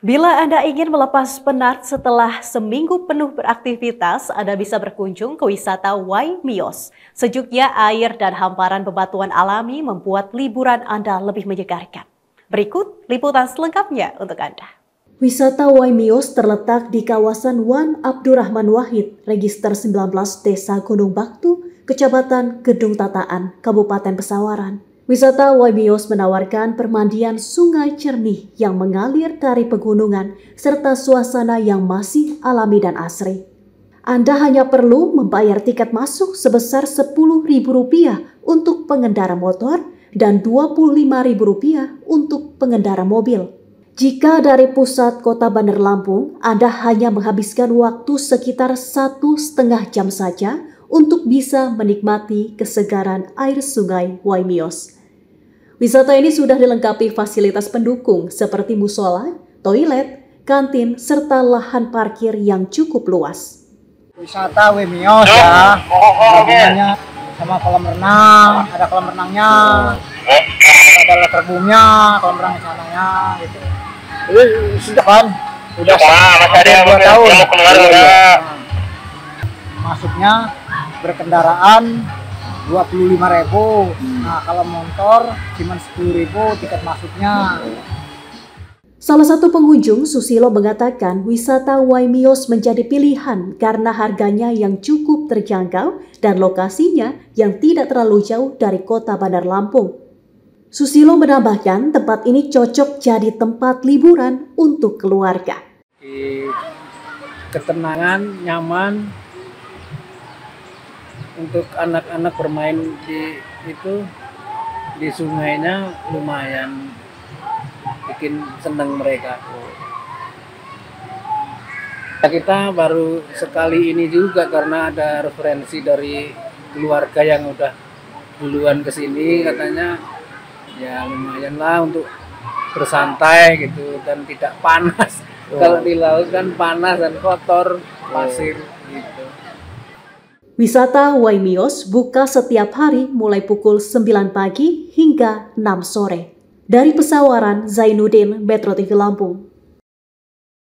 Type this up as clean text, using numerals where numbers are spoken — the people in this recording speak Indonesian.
Bila Anda ingin melepas penat setelah seminggu penuh beraktivitas, Anda bisa berkunjung ke wisata Way Mios. Sejuknya air dan hamparan bebatuan alami membuat liburan Anda lebih menyegarkan. Berikut liputan selengkapnya untuk Anda. Wisata Way Mios terletak di kawasan Wan Abdurrahman Wahid, Register 19 Desa Gunung Baktu, Kecamatan Gedung Tataan, Kabupaten Pesawaran. Wisata Way Mios menawarkan permandian sungai cernih yang mengalir dari pegunungan serta suasana yang masih alami dan asri. Anda hanya perlu membayar tiket masuk sebesar Rp10.000 untuk pengendara motor dan Rp25.000 untuk pengendara mobil. Jika dari pusat kota Bandar Lampung, Anda hanya menghabiskan waktu sekitar 1,5 jam saja untuk bisa menikmati kesegaran air sungai Way Mios. Wisata ini sudah dilengkapi fasilitas pendukung seperti musola, toilet, kantin, serta lahan parkir yang cukup luas. Wisata Way Mios ya, hubungannya sama kolam renang, ada kolam renangnya, ada latar boomnya, kolam renang di sananya, gitu. Jadi sudah kan, udah ada 2 tahun. Masuknya berkendaraan 25.000. Nah, kalau motor cuma 10.000 tiket masuknya. Salah satu pengunjung, Susilo, mengatakan wisata Way Mios menjadi pilihan karena harganya yang cukup terjangkau dan lokasinya yang tidak terlalu jauh dari kota Bandar Lampung. Susilo menambahkan tempat ini cocok jadi tempat liburan untuk keluarga. Ketenangan, nyaman, untuk anak-anak bermain di sungainya lumayan bikin senang mereka. Kita baru sekali ini juga karena ada referensi dari keluarga yang udah duluan kesini, katanya ya lumayan lah untuk bersantai gitu dan tidak panas. Kalau di laut kan panas dan kotor pasir gitu. Wisata Way Mios buka setiap hari mulai pukul 9 pagi hingga 6 sore. Dari Pesawaran, Zainuddin, Metro TV Lampung.